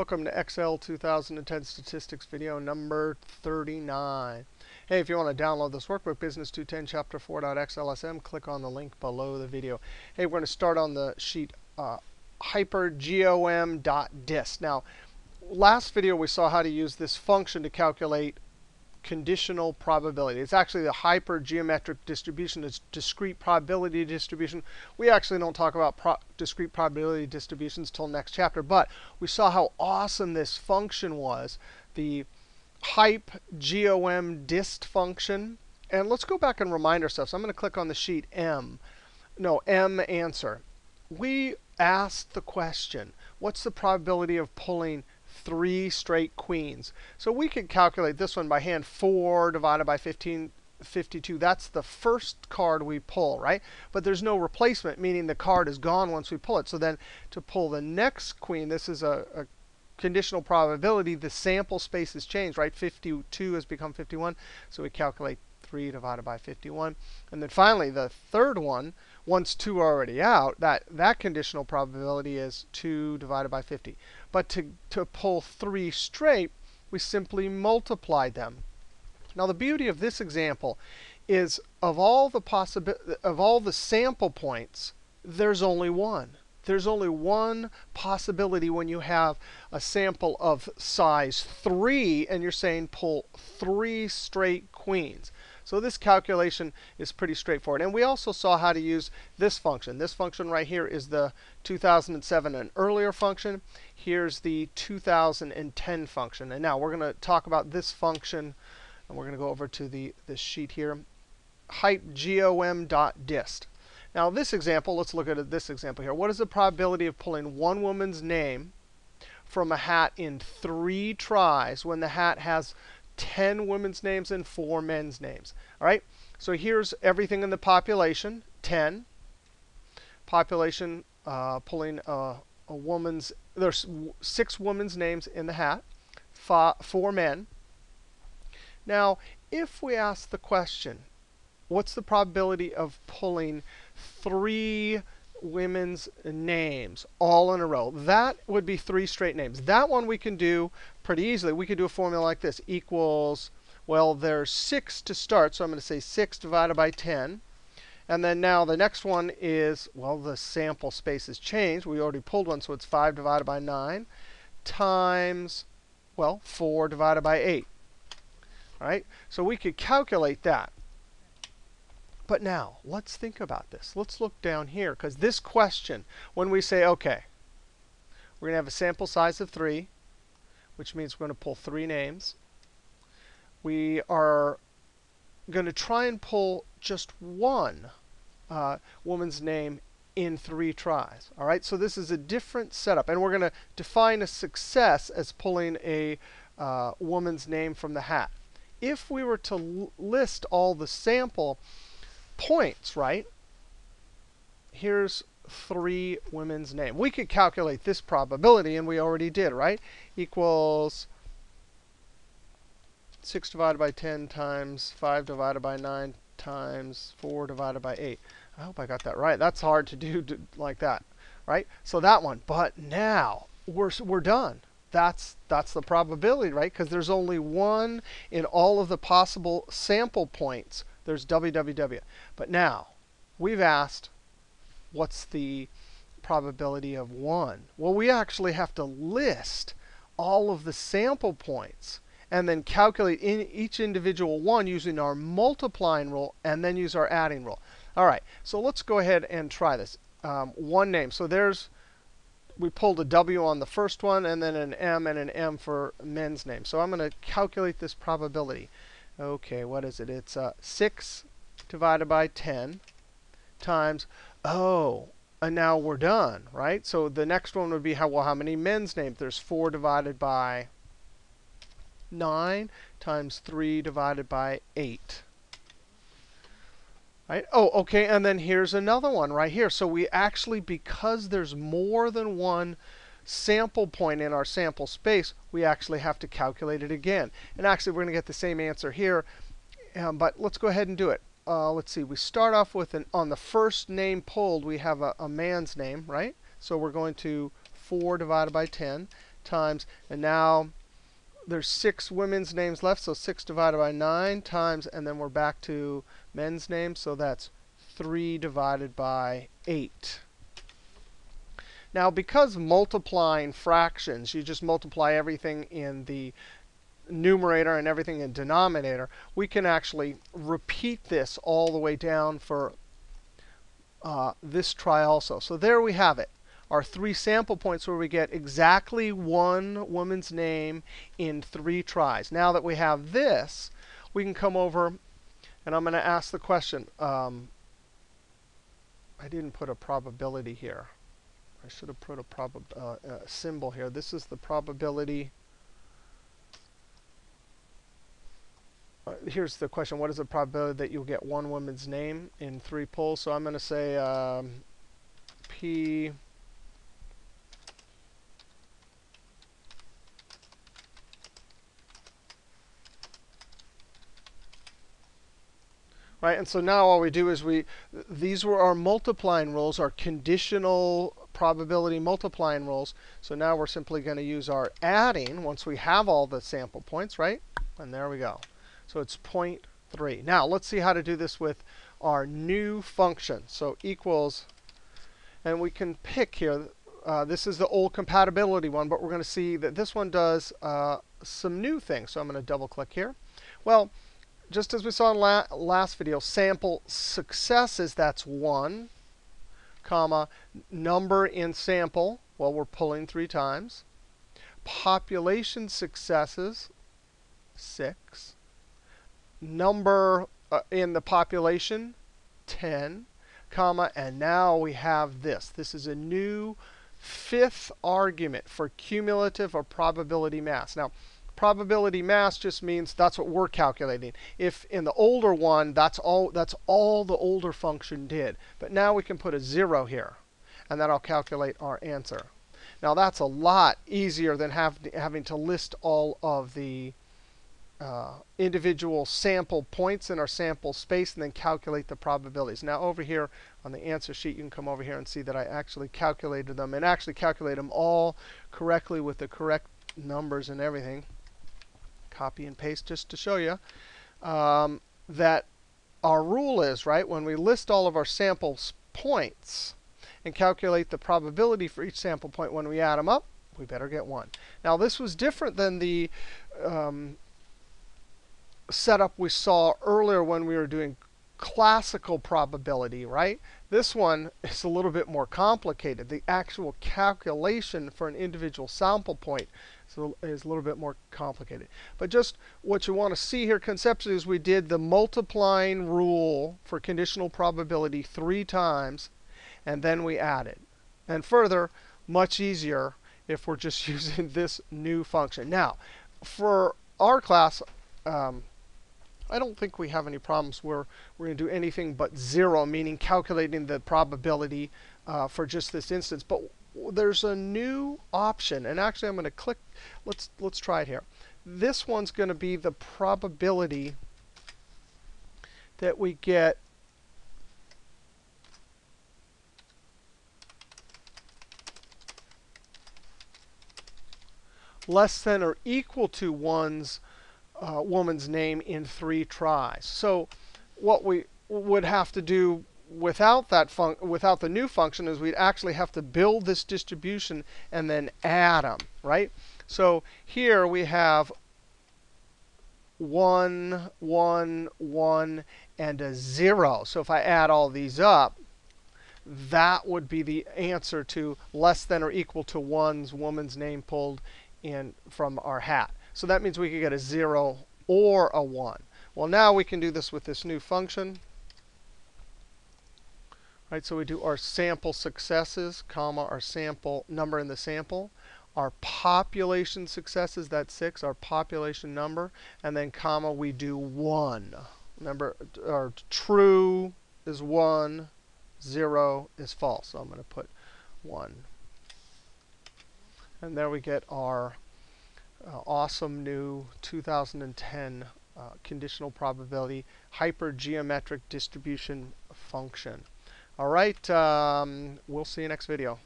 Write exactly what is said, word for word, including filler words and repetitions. Welcome to Excel two thousand ten Statistics video number thirty-nine. Hey, if you want to download this workbook, Business two ten Chapter four dot x l s m, click on the link below the video. Hey, we're going to start on the sheet uh, HYPGEOM.DIST. Now, last video we saw how to use this function to calculate conditional probability. It's actually the hypergeometric distribution. It's discrete probability distribution. We actually don't talk about pro discrete probability distributions till next chapter, but we saw how awesome this function was, the HYPGEOM.DIST function. And let's go back and remind ourselves. I'm going to click on the sheet M. No, M answer. We asked the question, what's the probability of pulling three straight queens? So we could calculate this one by hand, four divided by fifteen, fifty-two. That's the first card we pull, right? But there's no replacement, meaning the card is gone once we pull it. So then to pull the next queen, this is a, a conditional probability. The sample space has changed, right? fifty-two has become fifty-one. So we calculate three divided by fifty-one. And then finally, the third one, once two are already out, that, that conditional probability is two divided by fifty. But to, to pull three straight, we simply multiply them. Now, the beauty of this example is of all the possibi- of all the sample points, there's only one. There's only one possibility when you have a sample of size three, and you're saying pull three straight queens. So this calculation is pretty straightforward. And we also saw how to use this function. This function right here is the two thousand seven and earlier function. Here's the two thousand ten function. And now we're going to talk about this function. And we're going to go over to the, this sheet here, HYPGEOM.DIST. Now, this example, let's look at this example here. What is the probability of pulling one woman's name from a hat in three tries when the hat has ten women's names and four men's names? All right? So here's everything in the population, ten. Population uh, pulling a, a woman's, there's six women's names in the hat, five, four men. Now, if we ask the question, what's the probability of pulling three women's names all in a row? That would be three straight names. That one we can do pretty easily. We could do a formula like this, equals, well, there's six to start. So I'm going to say six divided by ten. And then now the next one is, well, the sample space has changed. We already pulled one, so it's five divided by nine times, well, four divided by eight. All right? So we could calculate that. But now, let's think about this. Let's look down here, because this question, when we say, OK, we're going to have a sample size of three, which means we're going to pull three names. We are going to try and pull just one uh, woman's name in three tries. All right, so this is a different setup. And we're going to define a success as pulling a uh, woman's name from the hat. If we were to list all the sample points, right? Here's three women's names. We could calculate this probability, and we already did, right? Equals six divided by ten times five divided by nine times four divided by eight. I hope I got that right. That's hard to do to, like that, right? So that one. But now we're, we're done. That's, that's the probability, right? Because there's only one in all of the possible sample points. There's W W W. But now, we've asked, what's the probability of one? Well, we actually have to list all of the sample points and then calculate in each individual one using our multiplying rule and then use our adding rule. All right, so let's go ahead and try this. Um, one name. So there's, we pulled a W on the first one, and then an M and an M for men's name. So I'm going to calculate this probability. OK, what is it? It's uh, six divided by ten times, oh, and now we're done, right? So the next one would be, how, well, how many men's names? There's four divided by nine times three divided by eight. Right? Oh, OK, and then here's another one right here. So we actually, because there's more than one sample point in our sample space, we actually have to calculate it again. And actually, we're going to get the same answer here. Um, but let's go ahead and do it. Uh, let's see. We start off with, an on the first name pulled, we have a, a man's name, right? So we're going to four divided by ten times, and now there's six women's names left, so six divided by nine times, and then we're back to men's names, so that's three divided by eight. Now, because multiplying fractions, you just multiply everything in the numerator and everything in denominator, we can actually repeat this all the way down for uh, this try also. So there we have it, our three sample points where we get exactly one woman's name in three tries. Now that we have this, we can come over, and I'm going to ask the question. Um, I didn't put a probability here. I should have put a prob uh, a symbol here. This is the probability. Uh, here's the question. What is the probability that you'll get one woman's name in three polls? So I'm going to say um, P right, and so now all we do is we, these were our multiplying rules, our conditional probability multiplying rules. So now we're simply going to use our adding once we have all the sample points, right? And there we go. So it's zero point three. Now let's see how to do this with our new function. So equals, and we can pick here. Uh, this is the old compatibility one, but we're going to see that this one does uh, some new things. So I'm going to double click here. Well, just as we saw in la last video, sample successes, that's one, comma, number in sample, well, we're pulling three times, population successes, six, number uh, in the population, ten, comma, and now we have this. This is a new fifth argument for cumulative or probability mass. Now, probability mass just means that's what we're calculating. If in the older one, that's all, that's all the older function did. But now we can put a zero here, and that'll calculate our answer. Now that's a lot easier than have, having to list all of the uh, individual sample points in our sample space and then calculate the probabilities. Now over here on the answer sheet, you can come over here and see that I actually calculated them, and actually calculate them all correctly with the correct numbers and everything. Copy and paste just to show you um, that our rule is, right, when we list all of our sample points and calculate the probability for each sample point, when we add them up, we better get one. Now, this was different than the um, setup we saw earlier when we were doing classical probability, right? This one is a little bit more complicated. The actual calculation for an individual sample point So it's a little bit more complicated. But just what you want to see here conceptually is we did the multiplying rule for conditional probability three times, and then we added. And further, much easier if we're just using this new function. Now, for our class, um, I don't think we have any problems where we're going to do anything but zero, meaning calculating the probability uh, for just this instance. But there's a new option, and actually I'm going to click. Let's let's try it here. This one's going to be the probability that we get less than or equal to one's uh, woman's name in three tries. So what we would have to do without that fun without the new function is we'd actually have to build this distribution and then add them, right? So here we have one, one, one, and a zero. So if I add all these up, that would be the answer to less than or equal to one's woman's name pulled in from our hat. So that means we could get a zero or a one. Well, now we can do this with this new function. Right, so we do our sample successes, comma, our sample number in the sample, our population successes, that's six, our population number, and then comma, we do one. Remember, our true is one, zero is false. So I'm going to put one. And there we get our uh, awesome new two thousand ten uh, conditional probability hypergeometric distribution function. All right, um, we'll see you next video.